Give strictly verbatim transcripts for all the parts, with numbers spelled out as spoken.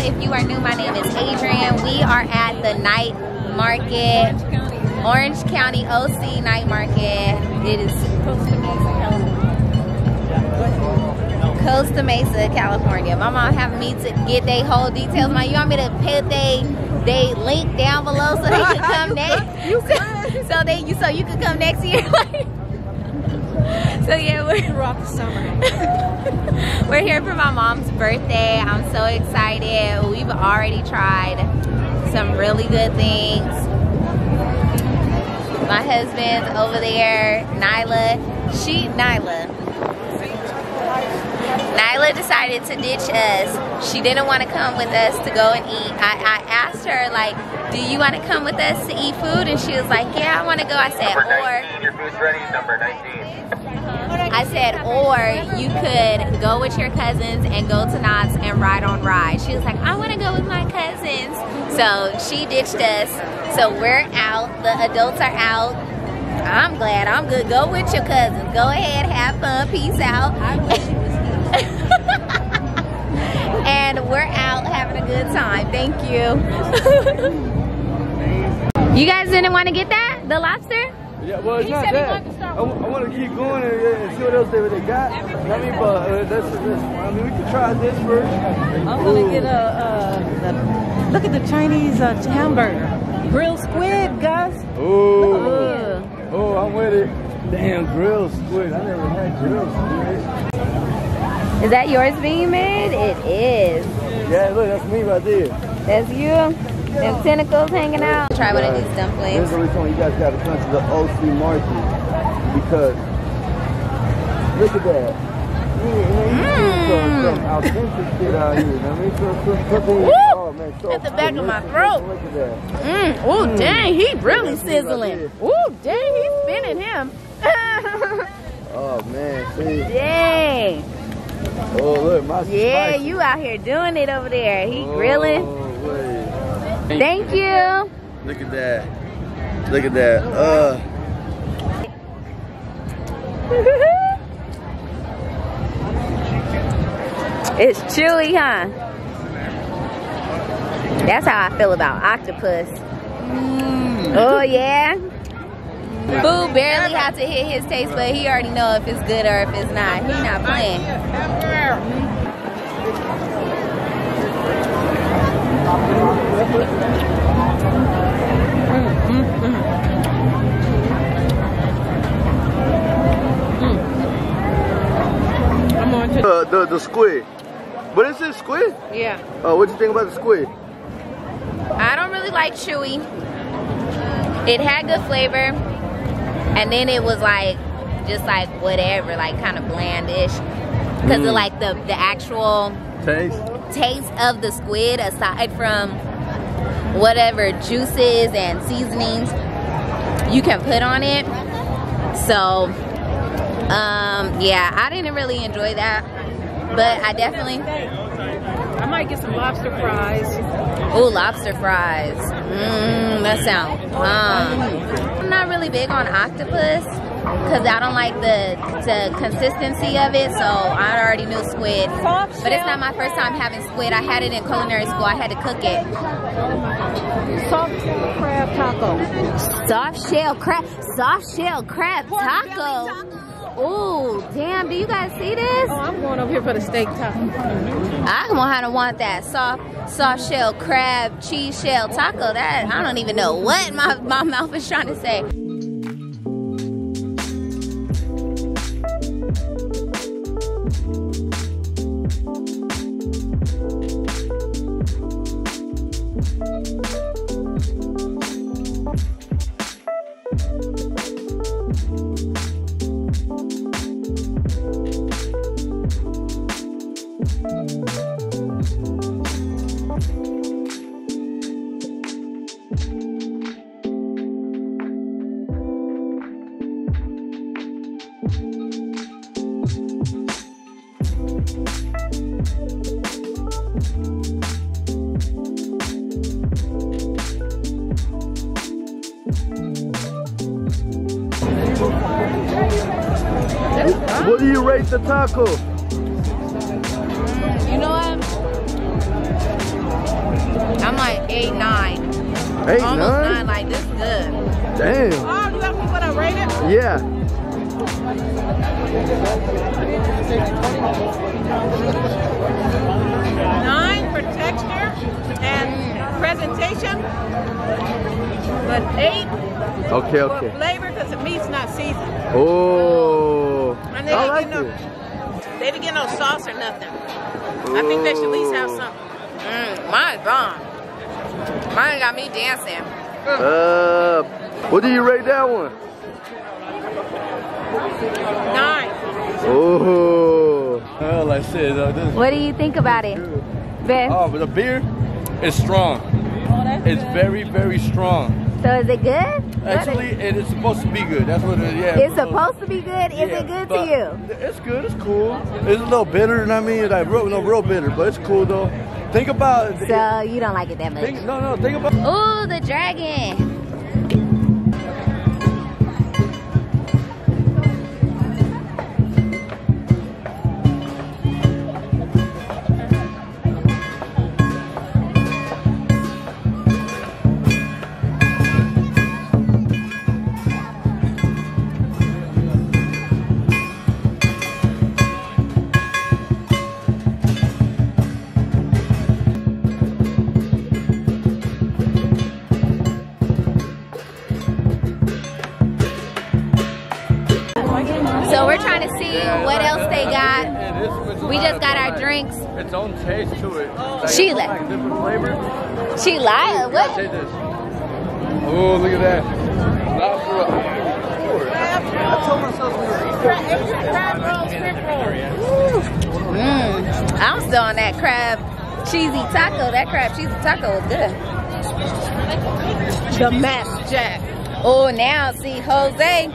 If you are new, my name is Adrienne. We are at the night market, Orange County O C Night Market. It is Costa Mesa, California. My mom having me to get their whole details. Mom, you want me to put they they link down below so they can come next? You could. So they you so you could come next year. So yeah, we're rock summer. We're here for my mom's birthday. I'm so excited. We've already tried some really good things. My husband's over there, Nyla. She Nyla. Nyla decided to ditch us. She didn't want to come with us to go and eat. I, I asked her, like, do you want to come with us to eat food? And she was like, yeah, I want to go. I said, or your food's ready, number nineteen. I said, or you could go with your cousins and go to Knox and ride on ride. She was like, I want to go with my cousins. So she ditched us. So we're out. The adults are out. I'm glad. I'm good. Go with your cousins. Go ahead. Have fun. Peace out. And we're out having a good time. Thank you. You guys didn't want to get that? The lobster? Yeah, well, it's he not said that. He I, I want to keep going and, and see what else they, they got. I mean, but uh, that's, that's, I mean, we can try this first. I'm going to get a, uh, look at the Chinese uh, hamburger. Grilled squid, guys. Oh, oh, I'm with it. Damn, grilled squid. I never had grilled squid. Is that yours being made? It is. Yeah, look, that's me right there. That's you. Them tentacles hanging out. Try one of these dumplings. There's only something you guys gotta come to the O C market because look at that. You know, some authentic shit out here. You know what I mean? Oh man, at the back of my throat. Look at that. Mm. Oh dang, he really sizzling. Oh dang, he's spinning him. Oh man, see. Dang. Oh look, my yeah, spicy. You out here doing it over there. He oh, grilling. Wait. Thank you. Look at that. Look at that. Uh. It's chewy, huh? That's how I feel about octopus. Mm. Oh, yeah. Boo barely had to hit his taste, but he already know if it's good or if it's not. He's not playing. Mm-hmm. Mm, mm, mm. Mm. I'm on to uh, the the squid. But is it squid? Yeah. Uh, what do you think about the squid? I don't really like chewy. It had good flavor, and then it was like just like whatever, like kind of blandish because mm. of like the the actual taste taste of the squid aside from whatever juices and seasonings you can put on it. So um yeah, I didn't really enjoy that, but I definitely I might get some lobster fries. Oh, lobster fries. Mmm, that sound um I'm not really big on octopus because I don't like the, the consistency of it, so I already knew squid. But it's not my first time having squid. I had it in culinary school. I had to cook it. Soft shell crab taco. Soft shell crab. Soft shell crab taco. Ooh, damn! Do you guys see this? Oh, I'm going over here for the steak taco. I don't how to want that soft, soft shell crab cheese shell taco. That I don't even know what my my mouth is trying to say. What do you rate the taco? Mm, you know what? I'm like eight, nine. Eight, Almost nine? nine, like this is good. Damn. Oh, you have people that rate it? Yeah. Nine for texture and presentation, but eight okay, okay. for flavor because the meat's not seasoned. Oh. They I like no, it. They didn't get no sauce or nothing. Ooh. I think they should at least have something. Mm, mine's gone. Mine got me dancing. Mm. Uh, what do you rate that one? Nine. Oh. Oh, like shit, though. This what do you think about it, Beth? Oh, but the beer is strong. Oh, that's it's good. very, very strong. So is it good? Actually, it is supposed to be good. That's what it is. Yeah, it's supposed to be good. Is yeah, it good to you? It's good. It's cool. It's a little bitter, and I mean, like real, no real bitter, but it's cool though. Think about it. So you don't like it that much? Think, no, no. Think about. Ooh, the dragon. So we're trying to see yeah, what else they got. We just got our drinks. Its own taste to it. Like she lied. Like she lied. What? Oh, look at that. Not for a I told myself we were eating. I'm still on that crab cheesy taco. That crab cheesy taco was good. The Mass Jack. Oh, now see Jose.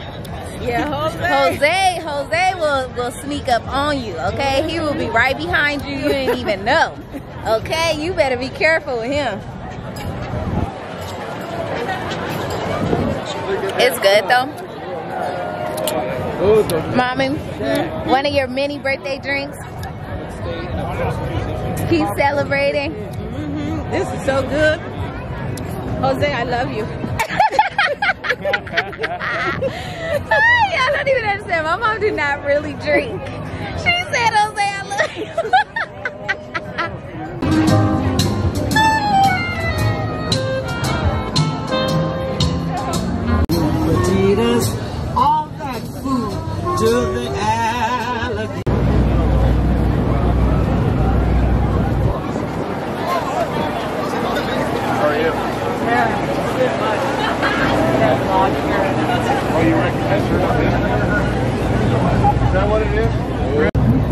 Yeah, Jose. Jose, Jose will, will sneak up on you, okay? He will be right behind you. You didn't even know, okay? You better be careful with him. It's good, though. Mommy, one of your many birthday drinks? He's celebrating. Mm-hmm. This is so good. Jose, I love you. I don't even understand. My mom did not really drink. She said, Jose, I love you. All that food to the alligator. How are you? Yeah. Oh, you recognize her? Is that what it is?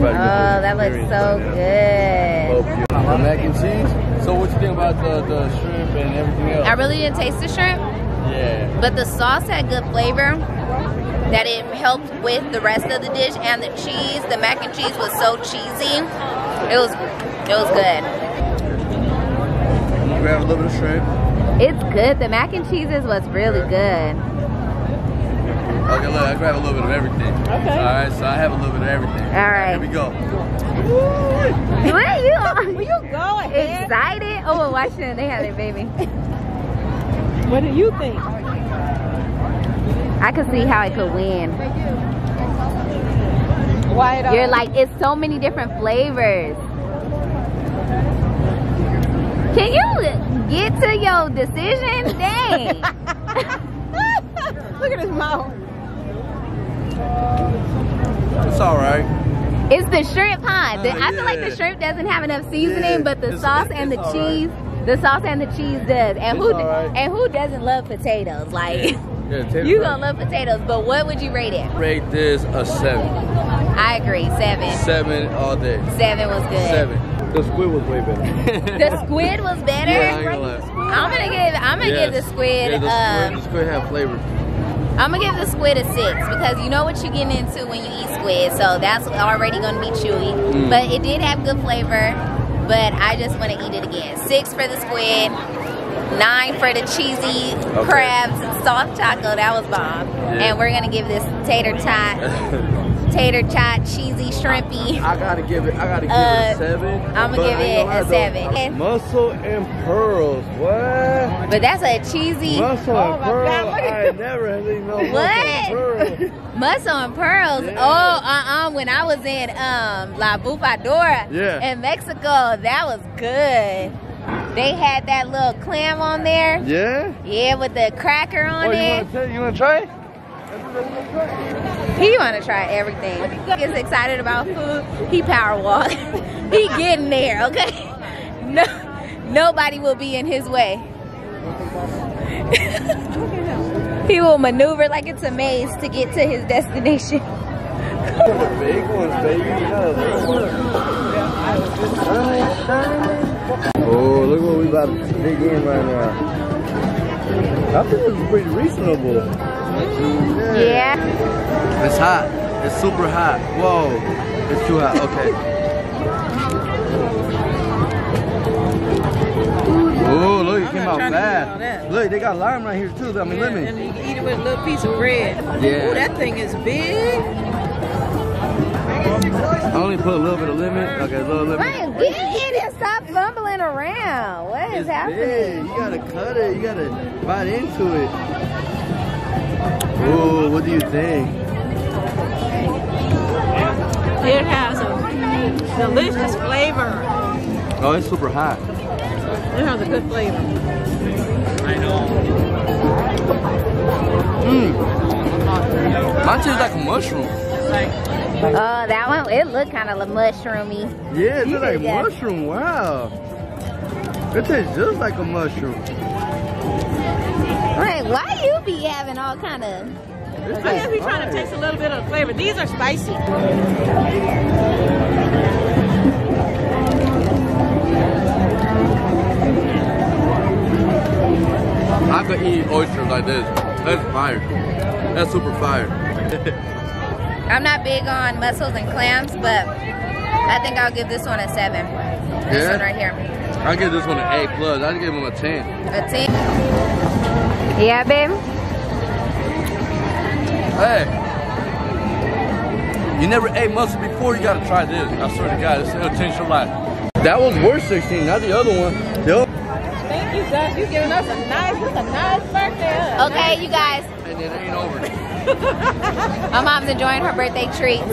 Oh, that looks so good. The mac and cheese. So what you think about the, the shrimp and everything else? I really didn't taste the shrimp. Yeah. But the sauce had good flavor that it helped with the rest of the dish, and the cheese. The mac and cheese was so cheesy. It was, it was good. You have a little bit of shrimp. It's good. The mac and cheeses was really good. Okay, look, I grabbed a little bit of everything. Okay. All right, so I have a little bit of everything. All right. Here we go. What? You are you going? Excited? Oh, well, why shouldn't they have their baby? What do you think? I could see how it could win. Why? You're like, it's so many different flavors. Can you get to your decision? Dang. Look at his mouth. It's all right. It's the shrimp, huh? The, uh, I yeah. feel like the shrimp doesn't have enough seasoning, yeah, but the sauce and the cheese, The sauce and the cheese does. And it's who right. and who doesn't love potatoes? Like yeah. Yeah, potato you gonna love potatoes, but what would you rate it? Rate this a seven. I agree, seven. Seven all day. Seven was good. Seven. The squid was way better. The squid was better? Yeah, I ain't gonna lie. I'm gonna give I'm gonna yes. give the squid yeah, the um, squid, the squid had flavor. I'm gonna give the squid a six because you know what you're getting into when you eat squid, so that's already gonna be chewy. Mm. But it did have good flavor, but I just wanna eat it again. Six for the squid, nine for the cheesy okay. crabs, soft taco, that was bomb. Yeah. And we're gonna give this tater tot. Tater tot, cheesy, shrimpy. I, I gotta give it. I gotta give uh, it a seven. I'm gonna give it a seven. Though. Mussels and pearls. What? But that's a cheesy. Mussels oh and pearls. God, I never had seen no what? Mussels and pearls. Yeah. Oh, uh uh. When I was in um La Bufadora yeah. in Mexico, that was good. They had that little clam on there. Yeah. Yeah, with the cracker on oh, there. You wanna, you wanna try it? He want to try everything. He is excited about food. He power walk. He getting there, okay? No, nobody will be in his way. He will maneuver like it's a maze to get to his destination. Big ones, baby. Oh, look what we about to dig in right now. I think this is pretty reasonable. Yeah. yeah. It's hot. It's super hot. Whoa. It's too hot. Okay. Oh, look, it I'm came out fast. Look, they got lime right here too. I mean, yeah, lemon. And you can eat it with a little piece of bread. Yeah. Ooh, that thing is big. I only put a little bit of lemon. Okay, a little lemon. Ryan, get in and stop fumbling around. What is it's happening? Big. You gotta cut it. You gotta bite into it. Ooh, what do you think? It has a delicious flavor. Oh, it's super hot. It has a good flavor. I know. Mmm. Mine tastes like a mushroom. Oh, that one, it looked kind of mushroomy. Yeah, it tastes like yeah. mushroom, wow. It tastes just like a mushroom. Right, why you be having all kind of... I guess we're trying to taste a little bit of the flavor. These are spicy. I could eat oysters like this. That's fire. That's super fire. I'm not big on mussels and clams, but I think I'll give this one a seven. This yeah. one right here. I'll give this one an eight plus. I'd give them a ten. A ten? Yeah, babe? Hey. You never ate mussel before, you gotta try this. I swear to God, it'll change your life. That one's worth sixteen, not the other one. Yep. Thank you, Josh. You're giving us a nice, this is a nice birthday. Okay, nice. You guys. And it ain't over. My mom's enjoying her birthday treats.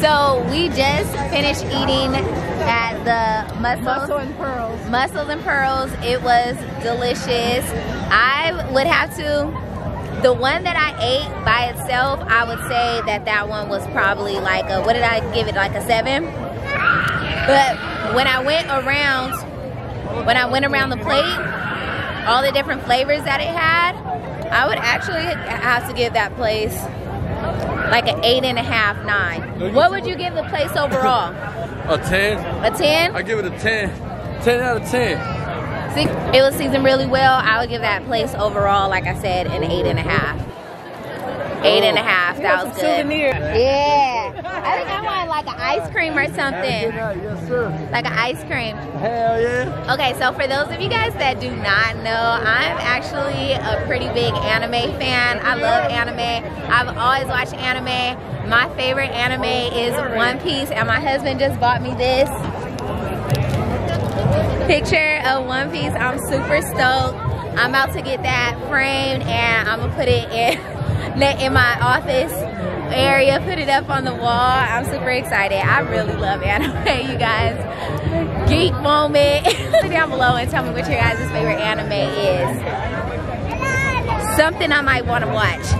So we just finished eating at the mussels. Mussel and pearls. Mussels and pearls. It was delicious. I would have to, the one that I ate by itself, I would say that that one was probably like a, what did I give it, like a seven? But when I went around, when I went around the plate, all the different flavors that it had, I would actually have to give that place like an eight and a half, nine. What would you give the place overall? A ten. A ten? I give it a ten. ten out of ten. It was seasoned really well. I would give that place overall, like I said, an eight and a half. Eight and a half. That was good. Souvenir. Yeah. I think I want like an ice cream or something. Yes, sir. Like an ice cream. Hell yeah. Okay, so for those of you guys that do not know, I'm actually a pretty big anime fan. I love anime. I've always watched anime. My favorite anime is One Piece, and my husband just bought me this picture of One Piece. I'm super stoked. I'm about to get that framed and I'm gonna put it in, in my office area, put it up on the wall. I'm super excited. I really love anime, you guys. Geek moment. Down below and tell me what your guys' favorite anime is. Something I might want to watch.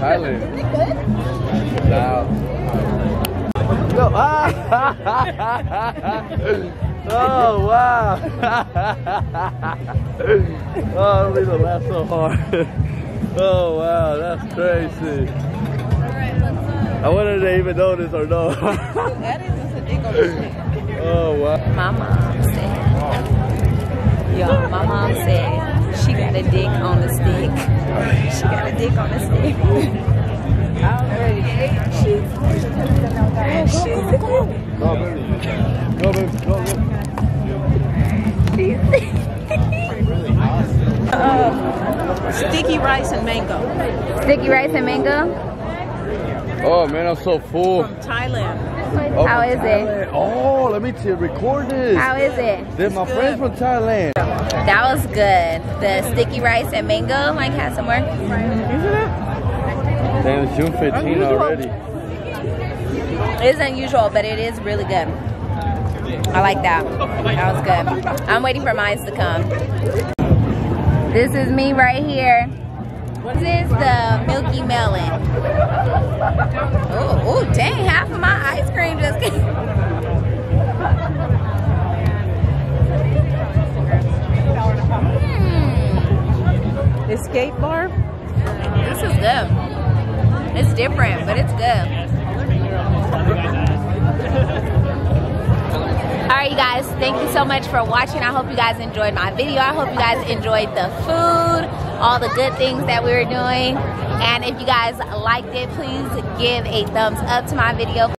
Thailand. Is it good? Wow. No. Oh, wow. Oh, I'm gonna laugh so hard. Oh, wow. That's crazy. I wonder if they even know this or no. That is just an ego mistake. Oh, wow. My mom said, yo, my mom said, she got a dick on the stick. She got a dick on the stick. Already. She's the cool. Go, baby. Go, baby. Go, baby. uh, sticky rice and mango. Sticky rice and mango? Oh, man, I'm so full. From Thailand. Oh, how is Thailand. It? Oh, let me record this. How is it? They're my good. Friends from Thailand. That was good. The sticky rice and mango. Like, had some more. Damn, it's June fifteenth already. It's unusual, but it is really good. I like that. That was good. I'm waiting for mine to come. This is me right here. This is the milky melon. Oh, oh, dang, half of my ice cream just came. Mm. Escape bar? This is good. It's different, but it's good. Alright you guys, thank you so much for watching. I hope you guys enjoyed my video. I hope you guys enjoyed the food, all the good things that we were doing. And if you guys liked it, please give a thumbs up to my video.